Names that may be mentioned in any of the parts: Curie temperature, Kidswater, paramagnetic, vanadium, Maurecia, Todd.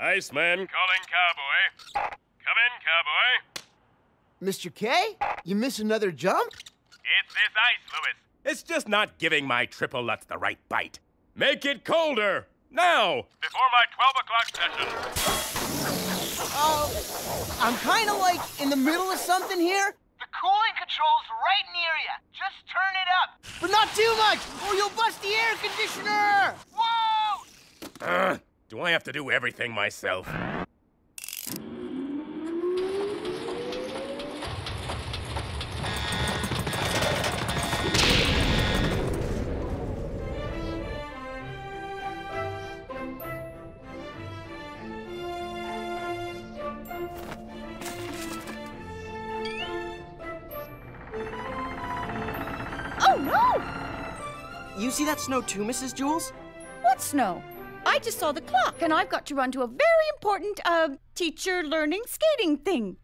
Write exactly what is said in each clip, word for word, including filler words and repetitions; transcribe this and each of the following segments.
Iceman. Calling cowboy. Come in, cowboy. Mister K? You miss another jump? It's this ice, Lewis. It's just not giving my triple Lutz the right bite. Make it colder! Now! Before my twelve o'clock session. Oh, I'm kinda like in the middle of something here. The cooling control's right near you. Just turn it up. But not too much, or you'll bust the air conditioner! Whoa! Uh, do I have to do everything myself? You see that snow too, Missus Jules? What snow? I just saw the clock, and I've got to run to a very important, uh, teacher learning skating thing.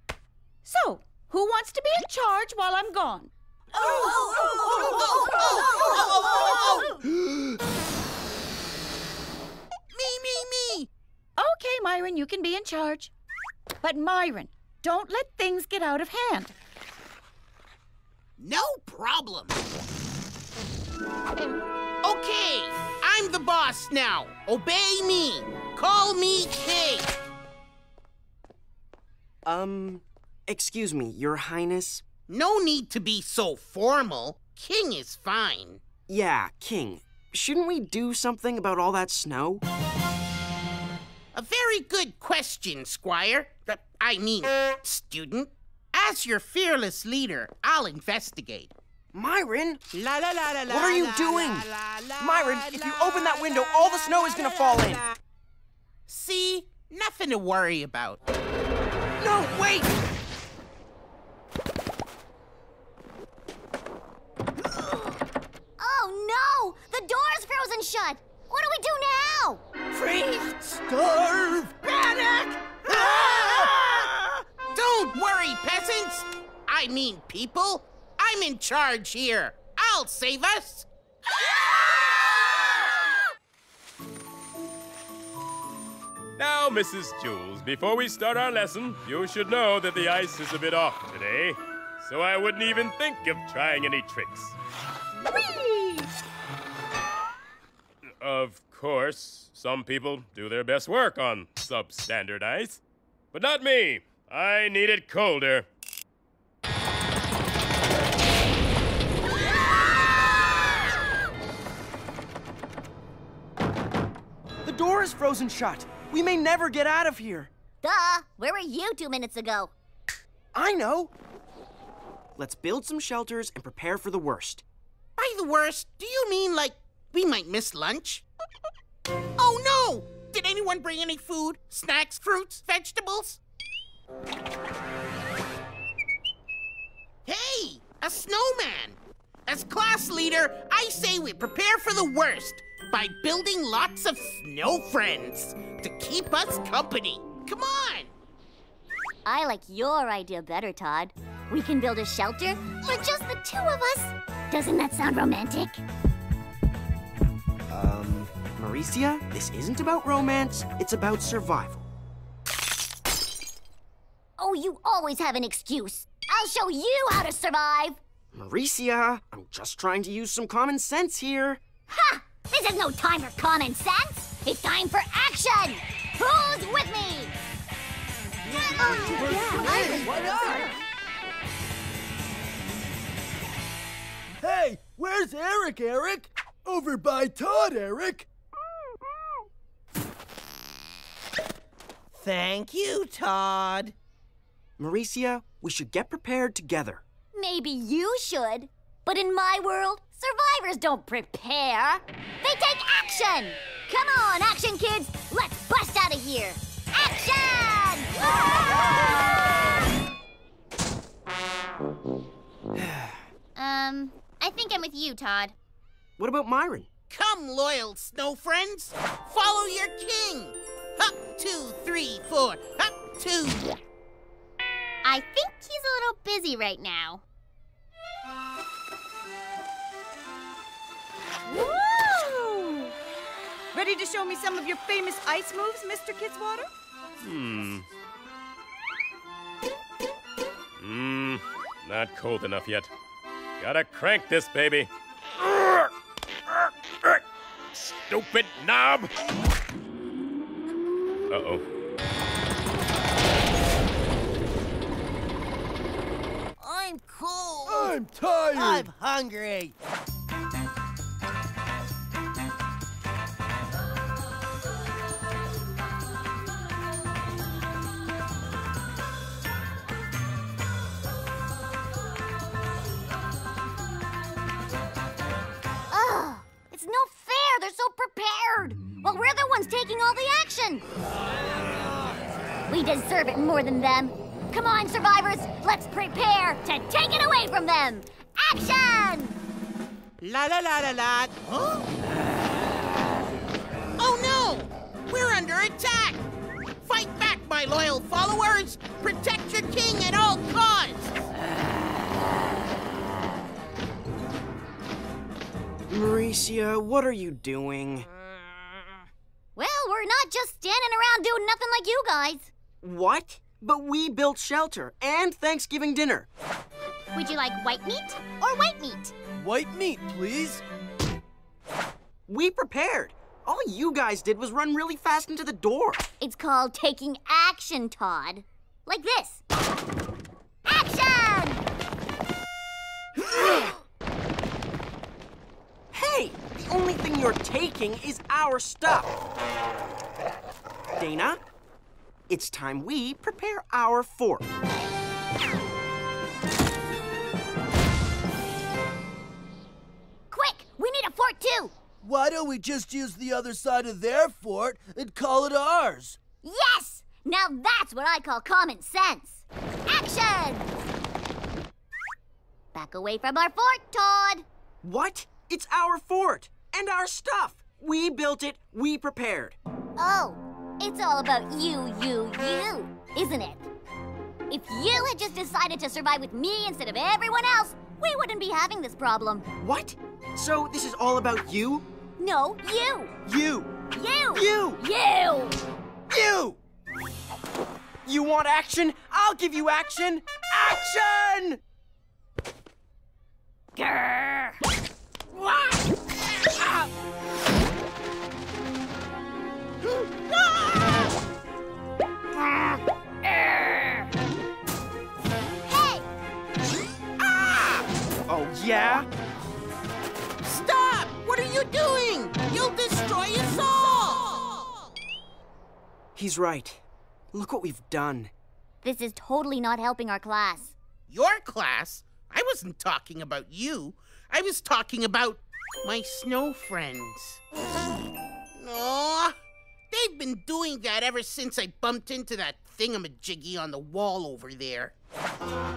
So, who wants to be in charge while I'm gone? Oh, oh, oh, oh, oh, oh, oh, oh, oh, oh. Me, me, me. Okay, Myron, you can be in charge. But Myron, don't let things get out of hand. No problem. Okay, I'm the boss now. Obey me. Call me K. Um, excuse me, Your Highness. No need to be so formal. King is fine. Yeah, King. Shouldn't we do something about all that snow? A very good question, Squire. I mean, student. As your fearless leader, I'll investigate. Myron, la, la, la, la, what are you la, doing? La, la, Myron, if you open that window, all the snow is gonna fall in. See? Nothing to worry about. No, wait! Oh, no! The door's frozen shut! What do we do now? Freeze! Starve! Panic! Ah! Don't worry, peasants! I mean, people. I'm in charge here. I'll save us. Now, Missus Jules, before we start our lesson, you should know that the ice is a bit off today, so I wouldn't even think of trying any tricks. Whee! Of course, some people do their best work on substandard ice, but not me. I need it colder. The door is frozen shut. We may never get out of here. Duh! Where were you two minutes ago? I know. Let's build some shelters and prepare for the worst. By the worst, do you mean like we might miss lunch? Oh no! Did anyone bring any food? Snacks, fruits, vegetables? Hey! A snowman! As class leader, I say we prepare for the worst by building lots of snow friends to keep us company. Come on! I like your idea better, Todd. We can build a shelter for just the two of us. Doesn't that sound romantic? Um, Maurecia, this isn't about romance. It's about survival. Oh, you always have an excuse. I'll show you how to survive. Maurecia, I'm just trying to use some common sense here. Ha! This is no time for common sense. It's time for action. Who's with me? Yeah, oh, yeah, yeah. What hey, where's Eric, Eric? Over by Todd, Eric. Thank you, Todd. Maurecia, we should get prepared together. Maybe you should, but in my world, survivors don't prepare. They take action! Come on, action kids! Let's bust out of here! Action! um, I think I'm with you, Todd. What about Myron? Come, loyal snow friends! Follow your king! Up, two, three, four, up, two! I think he's a little busy right now. Woo! Ready to show me some of your famous ice moves, Mister Kidswater? Hmm. Hmm. Not cold enough yet. Gotta crank this baby. Stupid knob! Uh-oh. I'm cold. I'm tired. I'm hungry. Taking all the action. We deserve it more than them. Come on, survivors, let's prepare to take it away from them. Action! La la la la la. Huh? Oh no! We're under attack! Fight back, my loyal followers! Protect your king at all costs! Maurecia, what are you doing? We're not just standing around doing nothing like you guys. What? But we built shelter and Thanksgiving dinner. Would you like white meat or white meat? White meat, please. We prepared. All you guys did was run really fast into the door. It's called taking action, Todd. Like this. Action! Hey, the only thing you're taking is our stuff. Dana, it's time we prepare our fort. Quick, we need a fort too. Why don't we just use the other side of their fort and call it ours? Yes! Now that's what I call common sense. Action! Back away from our fort, Todd. What? It's our fort and our stuff. We built it, we prepared. Oh, it's all about you, you, you, isn't it? If you had just decided to survive with me instead of everyone else, we wouldn't be having this problem. What? So this is all about you? No, you. You. You. You. You. You. You want action? I'll give you action. Action! Grr. What? Ah. Hey! Ah! Oh, yeah? Stop! What are you doing? You'll destroy us all! He's right. Look what we've done. This is totally not helping our class. Your class? I wasn't talking about you. I was talking about my snow friends. Oh. They've been doing that ever since I bumped into that thingamajiggy on the wall over there. Uh,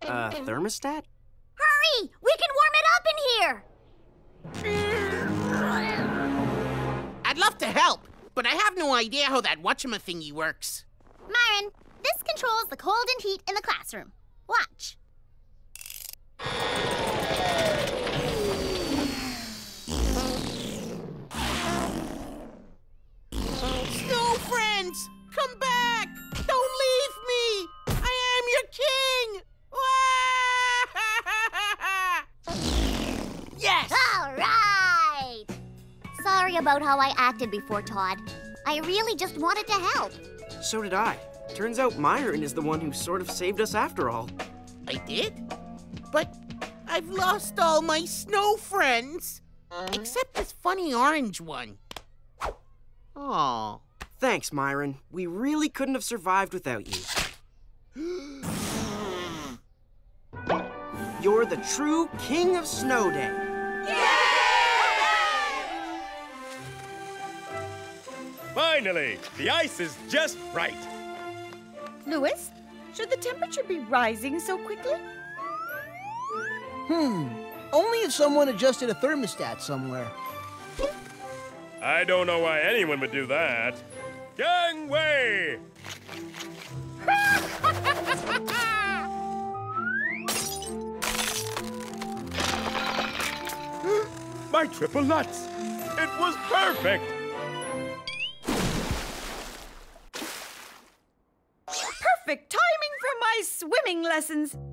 thermostat? Hurry! We can warm it up in here! I'd love to help, but I have no idea how that whatchamathingy works. Myron, this controls the cold and heat in the classroom. Watch. Come back! Don't leave me! I am your king! Yes! All right! Sorry about how I acted before, Todd. I really just wanted to help. So did I. Turns out Myron is the one who sort of saved us after all. I did? But I've lost all my snow friends. Except this funny orange one. Aw. Thanks, Myron. We really couldn't have survived without you. You're the true king of Snow Day. Yay! Finally, the ice is just right. Louis, should the temperature be rising so quickly? Hmm. Only if someone adjusted a thermostat somewhere. I don't know why anyone would do that. Gangway! My triple nuts! It was perfect! perfect timing for my swimming lessons.